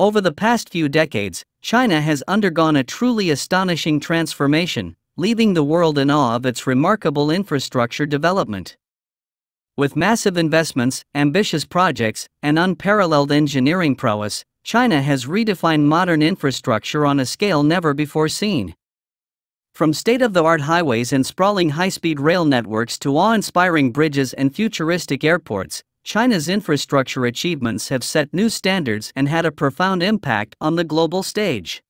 Over the past few decades, China has undergone a truly astonishing transformation, leaving the world in awe of its remarkable infrastructure development. With massive investments, ambitious projects, and unparalleled engineering prowess, China has redefined modern infrastructure on a scale never before seen. From state-of-the-art highways and sprawling high-speed rail networks to awe-inspiring bridges and futuristic airports, China's infrastructure achievements have set new standards and had a profound impact on the global stage.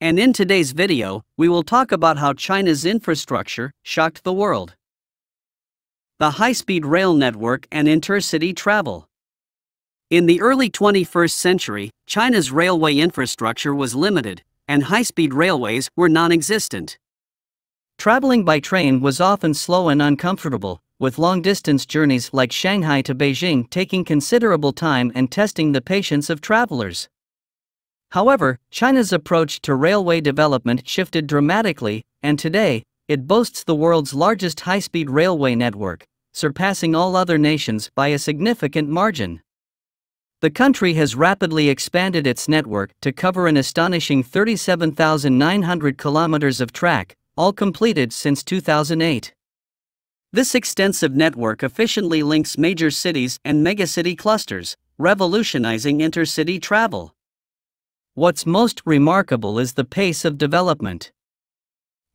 And in today's video, we will talk about how China's infrastructure shocked the world. The high-speed rail network and intercity travel. In the early 21st century, China's railway infrastructure was limited, and high-speed railways were non-existent. Traveling by train was often slow and uncomfortable, with long-distance journeys like Shanghai to Beijing taking considerable time and testing the patience of travelers. However, China's approach to railway development shifted dramatically, and today, it boasts the world's largest high-speed railway network, surpassing all other nations by a significant margin. The country has rapidly expanded its network to cover an astonishing 37,900 kilometers of track, all completed since 2008. This extensive network efficiently links major cities and megacity clusters, revolutionizing intercity travel. What's most remarkable is the pace of development.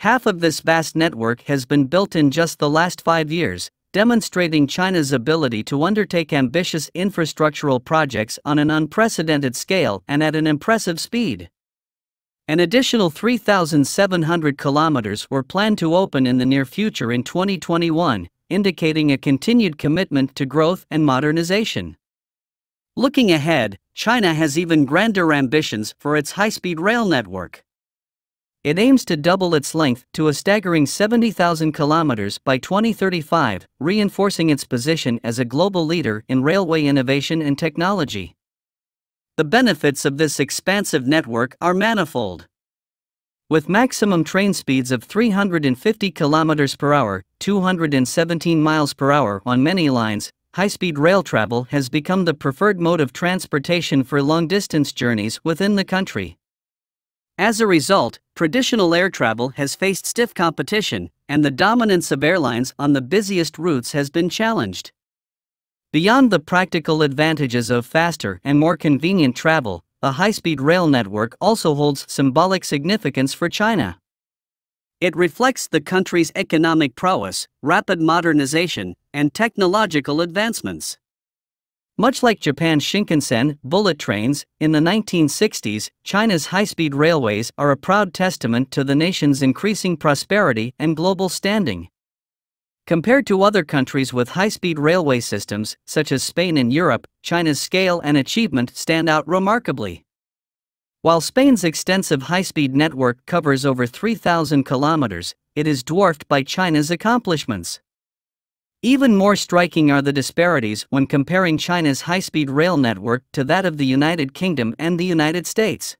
Half of this vast network has been built in just the last 5 years, demonstrating China's ability to undertake ambitious infrastructural projects on an unprecedented scale and at an impressive speed. An additional 3,700 kilometers were planned to open in the near future in 2021, indicating a continued commitment to growth and modernization. Looking ahead, China has even grander ambitions for its high-speed rail network. It aims to double its length to a staggering 70,000 kilometers by 2035, reinforcing its position as a global leader in railway innovation and technology. The benefits of this expansive network are manifold. With maximum train speeds of 350 kilometers per hour, 217 miles per hour on many lines, high-speed rail travel has become the preferred mode of transportation for long-distance journeys within the country. As a result, traditional air travel has faced stiff competition, and the dominance of airlines on the busiest routes has been challenged. Beyond the practical advantages of faster and more convenient travel, the high-speed rail network also holds symbolic significance for China. It reflects the country's economic prowess, rapid modernization, and technological advancements. Much like Japan's Shinkansen bullet trains in the 1960s, China's high-speed railways are a proud testament to the nation's increasing prosperity and global standing. Compared to other countries with high-speed railway systems, such as Spain and Europe, China's scale and achievement stand out remarkably. While Spain's extensive high-speed network covers over 3,000 kilometers, it is dwarfed by China's accomplishments. Even more striking are the disparities when comparing China's high-speed rail network to that of the United Kingdom and the United States.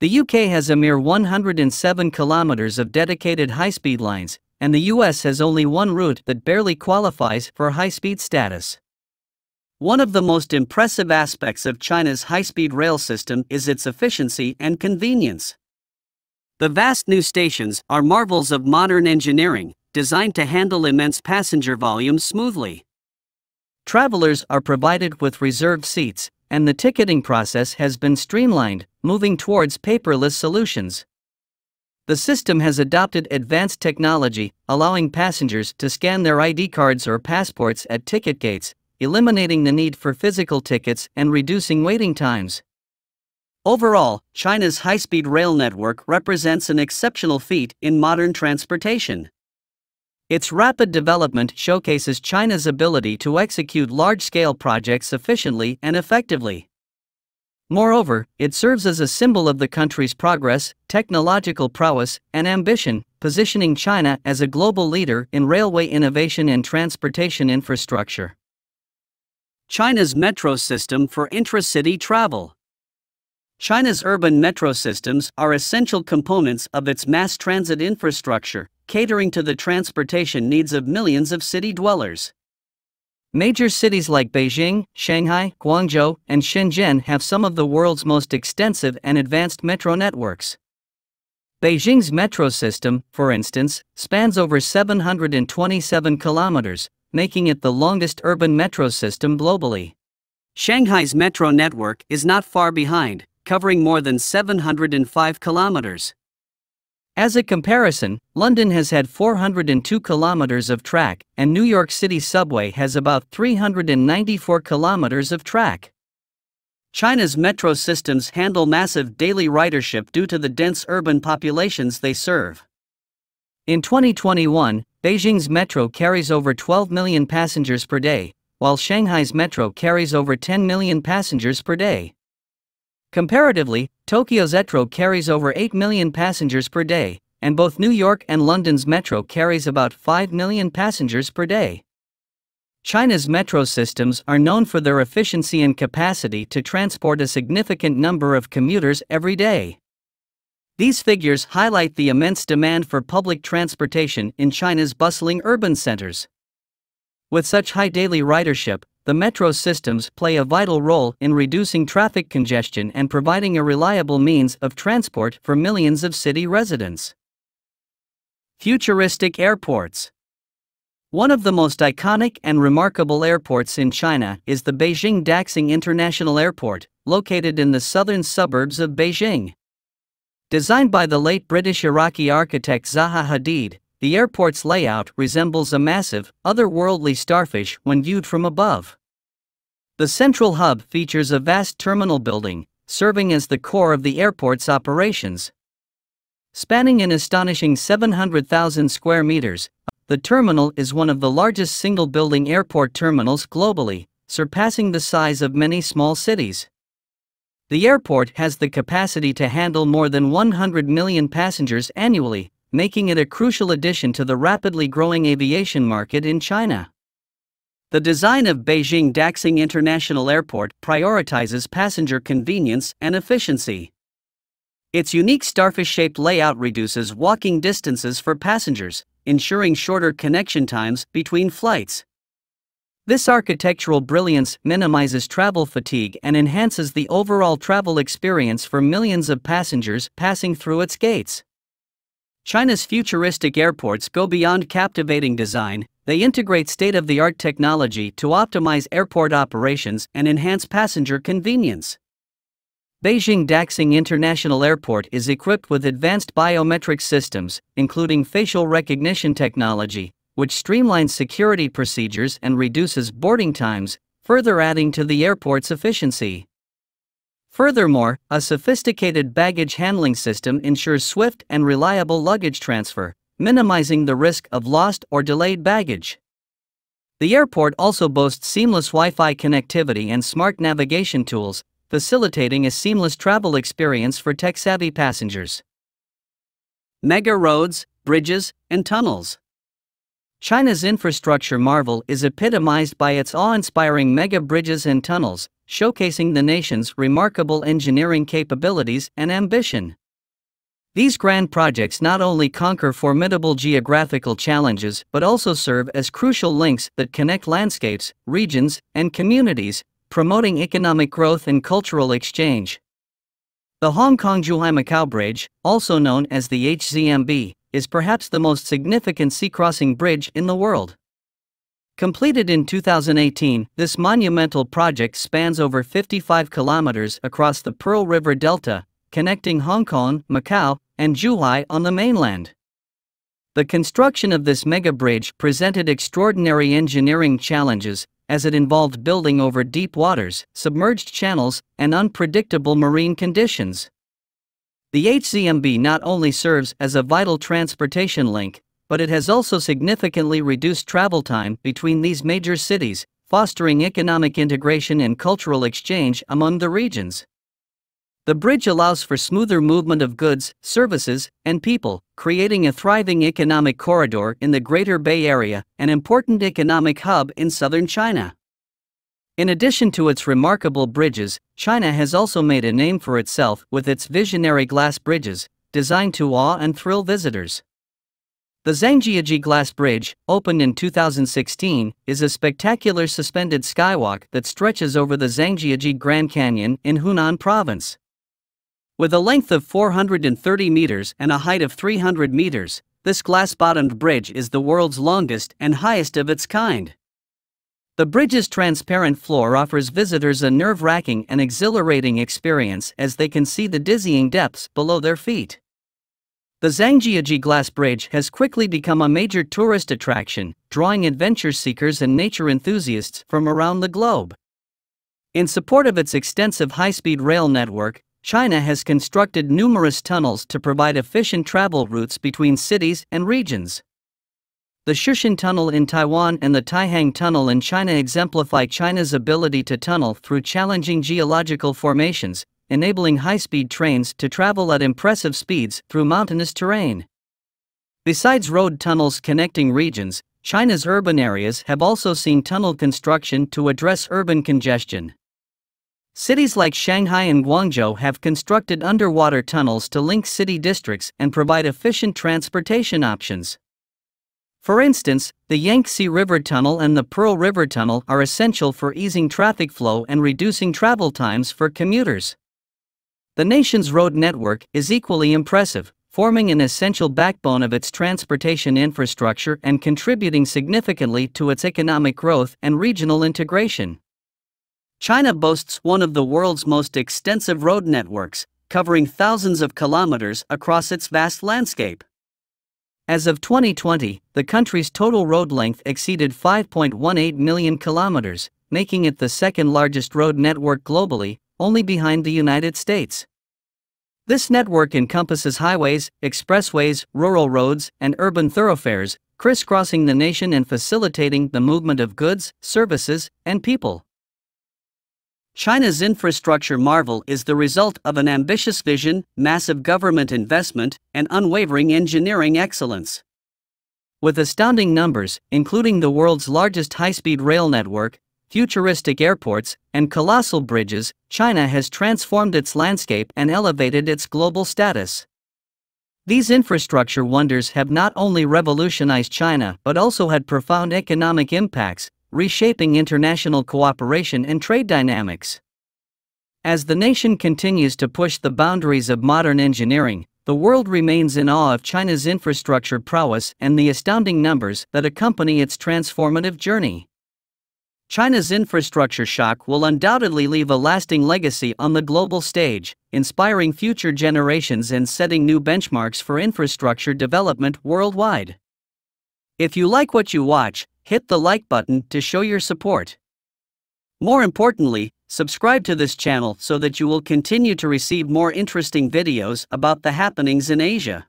The UK has a mere 107 kilometers of dedicated high-speed lines, and the US has only one route that barely qualifies for high-speed status. One of the most impressive aspects of China's high-speed rail system is its efficiency and convenience. The vast new stations are marvels of modern engineering, designed to handle immense passenger volumes smoothly. Travelers are provided with reserved seats, and the ticketing process has been streamlined, moving towards paperless solutions. The system has adopted advanced technology, allowing passengers to scan their ID cards or passports at ticket gates, eliminating the need for physical tickets and reducing waiting times. Overall, China's high-speed rail network represents an exceptional feat in modern transportation. Its rapid development showcases China's ability to execute large-scale projects efficiently and effectively. Moreover, it serves as a symbol of the country's progress, technological prowess, and ambition, positioning China as a global leader in railway innovation and transportation infrastructure. China's metro system for intra-city travel. China's urban metro systems are essential components of its mass transit infrastructure, catering to the transportation needs of millions of city dwellers. Major cities like Beijing, Shanghai, Guangzhou, and Shenzhen have some of the world's most extensive and advanced metro networks. Beijing's metro system, for instance, spans over 727 kilometers, making it the longest urban metro system globally. Shanghai's metro network is not far behind, covering more than 705 kilometers. As a comparison, London has had 402 kilometers of track, and New York City subway has about 394 kilometers of track. China's metro systems handle massive daily ridership due to the dense urban populations they serve. In 2021, Beijing's metro carries over 12 million passengers per day, while Shanghai's metro carries over 10 million passengers per day. Comparatively, Tokyo's metro carries over 8 million passengers per day, and both New York and London's metro carries about 5 million passengers per day. China's metro systems are known for their efficiency and capacity to transport a significant number of commuters every day. These figures highlight the immense demand for public transportation in China's bustling urban centers. With such high daily ridership, the metro systems play a vital role in reducing traffic congestion and providing a reliable means of transport for millions of city residents. Futuristic airports. One of the most iconic and remarkable airports in China is the Beijing Daxing International Airport, located in the southern suburbs of Beijing. Designed by the late British-Iraqi architect Zaha Hadid, the airport's layout resembles a massive, otherworldly starfish when viewed from above. The central hub features a vast terminal building, serving as the core of the airport's operations. Spanning an astonishing 700,000 square meters, the terminal is one of the largest single-building airport terminals globally, surpassing the size of many small cities. The airport has the capacity to handle more than 100 million passengers annually, making it a crucial addition to the rapidly growing aviation market in China. The design of Beijing Daxing International Airport prioritizes passenger convenience and efficiency. Its unique starfish-shaped layout reduces walking distances for passengers, ensuring shorter connection times between flights. This architectural brilliance minimizes travel fatigue and enhances the overall travel experience for millions of passengers passing through its gates. China's futuristic airports go beyond captivating design, they integrate state-of-the-art technology to optimize airport operations and enhance passenger convenience. Beijing Daxing International Airport is equipped with advanced biometric systems, including facial recognition technology, which streamlines security procedures and reduces boarding times, further adding to the airport's efficiency. Furthermore, a sophisticated baggage handling system ensures swift and reliable luggage transfer, minimizing the risk of lost or delayed baggage. The airport also boasts seamless Wi-Fi connectivity and smart navigation tools, facilitating a seamless travel experience for tech-savvy passengers. Mega roads, bridges, and tunnels. China's infrastructure marvel is epitomized by its awe-inspiring mega bridges and tunnels, showcasing the nation's remarkable engineering capabilities and ambition. These grand projects not only conquer formidable geographical challenges but also serve as crucial links that connect landscapes, regions, and communities, promoting economic growth and cultural exchange. The Hong Kong-Zhuhai-Macau Bridge, also known as the HZMB, is perhaps the most significant sea-crossing bridge in the world. Completed in 2018, this monumental project spans over 55 kilometers across the Pearl River Delta, connecting Hong Kong, Macau, and Zhuhai on the mainland. The construction of this mega bridge presented extraordinary engineering challenges, as it involved building over deep waters, submerged channels, and unpredictable marine conditions. The HZMB not only serves as a vital transportation link, but it has also significantly reduced travel time between these major cities, fostering economic integration and cultural exchange among the regions. The bridge allows for smoother movement of goods, services, and people, creating a thriving economic corridor in the Greater Bay Area, an important economic hub in southern China. In addition to its remarkable bridges, China has also made a name for itself with its visionary glass bridges, designed to awe and thrill visitors. The Zhangjiajie Glass Bridge, opened in 2016, is a spectacular suspended skywalk that stretches over the Zhangjiajie Grand Canyon in Hunan Province. With a length of 430 meters and a height of 300 meters, this glass-bottomed bridge is the world's longest and highest of its kind. The bridge's transparent floor offers visitors a nerve-wracking and exhilarating experience as they can see the dizzying depths below their feet. The Zhangjiajie Glass Bridge has quickly become a major tourist attraction, drawing adventure seekers and nature enthusiasts from around the globe. In support of its extensive high-speed rail network, China has constructed numerous tunnels to provide efficient travel routes between cities and regions. The Shushan Tunnel in Taiwan and the Taihang Tunnel in China exemplify China's ability to tunnel through challenging geological formations, enabling high-speed trains to travel at impressive speeds through mountainous terrain. Besides road tunnels connecting regions, China's urban areas have also seen tunnel construction to address urban congestion. Cities like Shanghai and Guangzhou have constructed underwater tunnels to link city districts and provide efficient transportation options. For instance, the Yangtze River Tunnel and the Pearl River Tunnel are essential for easing traffic flow and reducing travel times for commuters. The nation's road network is equally impressive, forming an essential backbone of its transportation infrastructure and contributing significantly to its economic growth and regional integration. China boasts one of the world's most extensive road networks, covering thousands of kilometers across its vast landscape. As of 2020, the country's total road length exceeded 5.18 million kilometers, making it the second-largest road network globally, only behind the United States. This network encompasses highways, expressways, rural roads, and urban thoroughfares, crisscrossing the nation and facilitating the movement of goods, services, and people. China's infrastructure marvel is the result of an ambitious vision, massive government investment, and unwavering engineering excellence. With astounding numbers, including the world's largest high-speed rail network, futuristic airports, and colossal bridges, China has transformed its landscape and elevated its global status. These infrastructure wonders have not only revolutionized China but also had profound economic impacts, reshaping international cooperation and trade dynamics. As the nation continues to push the boundaries of modern engineering, the world remains in awe of China's infrastructure prowess and the astounding numbers that accompany its transformative journey. China's infrastructure shock will undoubtedly leave a lasting legacy on the global stage, inspiring future generations and setting new benchmarks for infrastructure development worldwide. If you like what you watch, hit the like button to show your support. More importantly, subscribe to this channel so that you will continue to receive more interesting videos about the happenings in Asia.